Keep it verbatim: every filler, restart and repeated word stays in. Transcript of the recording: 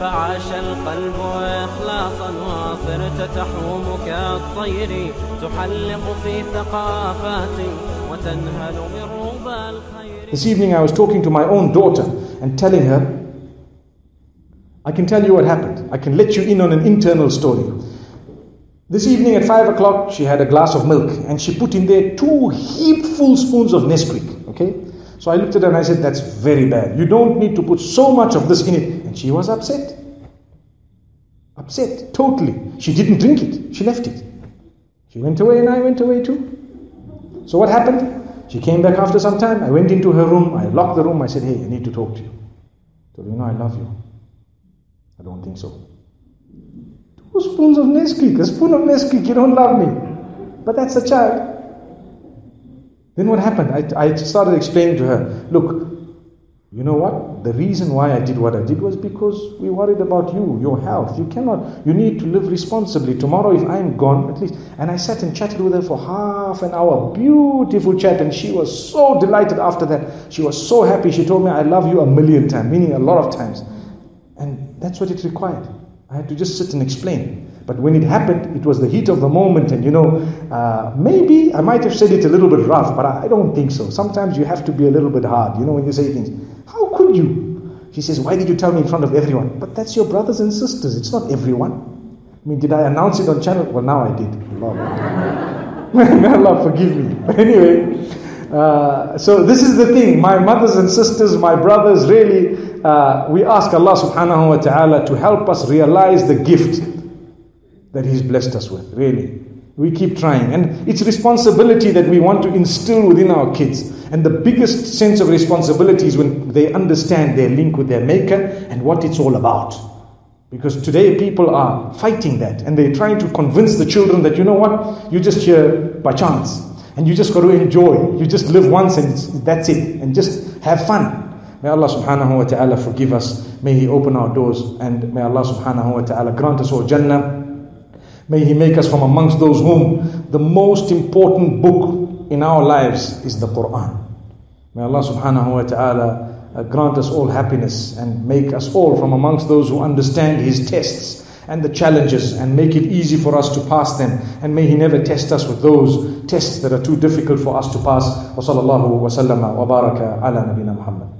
فعاش القلب إخلاصا وصرت تحوم كالطير تحلق في ثقافات وتنهل من ربى الخير. This evening I was talking to my own daughter and telling her, I can tell you what happened. I can let you in on an internal story. This evening at five o'clock, she had a glass of milk and she put in there two heapful spoons of Nesquik. Okay? So I looked at her and I said, that's very bad. You don't need to put so much of this in it. And she was upset. Upset, totally. She didn't drink it. She left it. She went away and I went away too. So what happened? She came back after some time. I went into her room. I locked the room. I said, hey, I need to talk to you. I told her, you know, I love you. I don't think so. Two spoons of Nesquik, a spoon of Nesquik, you don't love me. But that's a child. Then what happened? I, I started explaining to her, look, you know what? The reason why I did what I did was because we worried about you, your health. You cannot, you need to live responsibly. Tomorrow if I'm gone, at least. And I sat and chatted with her for half an hour, beautiful chat. And she was so delighted after that. She was so happy. She told me, I love you a million times, meaning a lot of times. And that's what it required. I had to just sit and explain. But when it happened, it was the heat of the moment. And you know, uh, maybe I might have said it a little bit rough, but I don't think so. Sometimes you have to be a little bit hard, you know, when you say things. How could you? She says, why did you tell me in front of everyone? But that's your brothers and sisters. It's not everyone. I mean, did I announce it on channel? Well, now I did. Allah, Allah forgive me. But anyway, uh, so this is the thing. My mothers and sisters, my brothers, really... Uh, we ask Allah subhanahu wa ta'ala to help us realize the gift that He's blessed us with, really. We keep trying. And it's responsibility that we want to instill within our kids. And the biggest sense of responsibility is when they understand their link with their Maker and what it's all about. Because today people are fighting that. And they're trying to convince the children that, you know what, you just here by chance. And you just got to enjoy. You just live once and that's it. And just have fun. May Allah subhanahu wa ta'ala forgive us. May He open our doors. And may Allah subhanahu wa ta'ala grant us all Jannah. May He make us from amongst those whom the most important book in our lives is the Quran. May Allah subhanahu wa ta'ala grant us all happiness and make us all from amongst those who understand His tests and the challenges and make it easy for us to pass them. And may He never test us with those tests that are too difficult for us to pass. Wa sallallahu wa sallama wa baraka ala nabina Muhammad.